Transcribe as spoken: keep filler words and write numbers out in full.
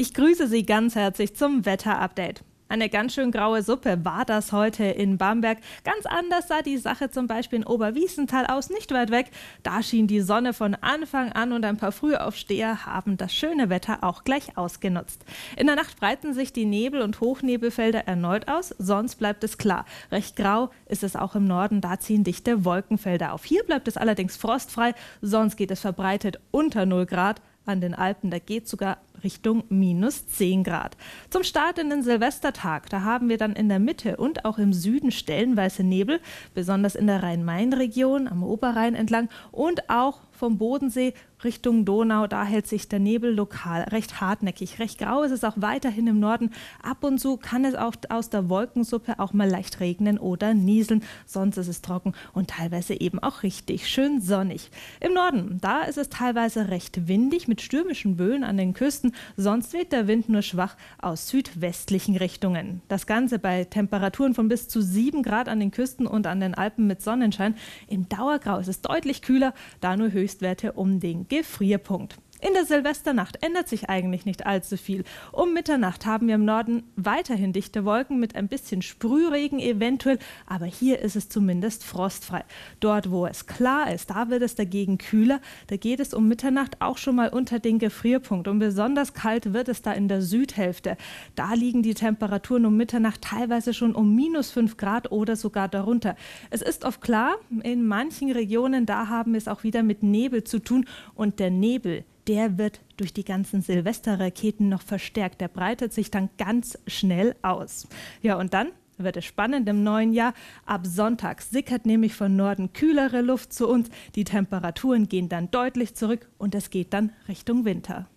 Ich grüße Sie ganz herzlich zum Wetter-Update. Eine ganz schön graue Suppe war das heute in Bamberg. Ganz anders sah die Sache zum Beispiel in Oberwiesenthal aus, nicht weit weg. Da schien die Sonne von Anfang an und ein paar Frühaufsteher haben das schöne Wetter auch gleich ausgenutzt. In der Nacht breiten sich die Nebel- und Hochnebelfelder erneut aus, sonst bleibt es klar. Recht grau ist es auch im Norden, da ziehen dichte Wolkenfelder auf. Hier bleibt es allerdings frostfrei, sonst geht es verbreitet unter null Grad. An den Alpen, da geht es sogar Richtung minus zehn Grad. Zum Start in den Silvestertag, da haben wir dann in der Mitte und auch im Süden stellenweise Nebel, besonders in der Rhein-Main-Region, am Oberrhein entlang und auch vom Bodensee Richtung Donau, da hält sich der Nebel lokal recht hartnäckig. Recht grau ist es auch weiterhin im Norden. Ab und zu kann es auch aus der Wolkensuppe auch mal leicht regnen oder nieseln. Sonst ist es trocken und teilweise eben auch richtig schön sonnig. Im Norden, da ist es teilweise recht windig mit stürmischen Böen an den Küsten. Sonst weht der Wind nur schwach aus südwestlichen Richtungen. Das Ganze bei Temperaturen von bis zu sieben Grad an den Küsten und an den Alpen mit Sonnenschein. Im Dauergrau ist es deutlich kühler, da nur höchst Höchstwerte um den Gefrierpunkt. In der Silvesternacht ändert sich eigentlich nicht allzu viel. Um Mitternacht haben wir im Norden weiterhin dichte Wolken mit ein bisschen Sprühregen eventuell, aber hier ist es zumindest frostfrei. Dort, wo es klar ist, da wird es dagegen kühler. Da geht es um Mitternacht auch schon mal unter den Gefrierpunkt und besonders kalt wird es da in der Südhälfte. Da liegen die Temperaturen um Mitternacht teilweise schon um minus fünf Grad oder sogar darunter. Es ist oft klar, in manchen Regionen, da haben wir es auch wieder mit Nebel zu tun und der Nebel, der wird durch die ganzen Silvesterraketen noch verstärkt. Der breitet sich dann ganz schnell aus. Ja, und dann wird es spannend im neuen Jahr. Ab Sonntag sickert nämlich von Norden kühlere Luft zu uns. Die Temperaturen gehen dann deutlich zurück und es geht dann Richtung Winter.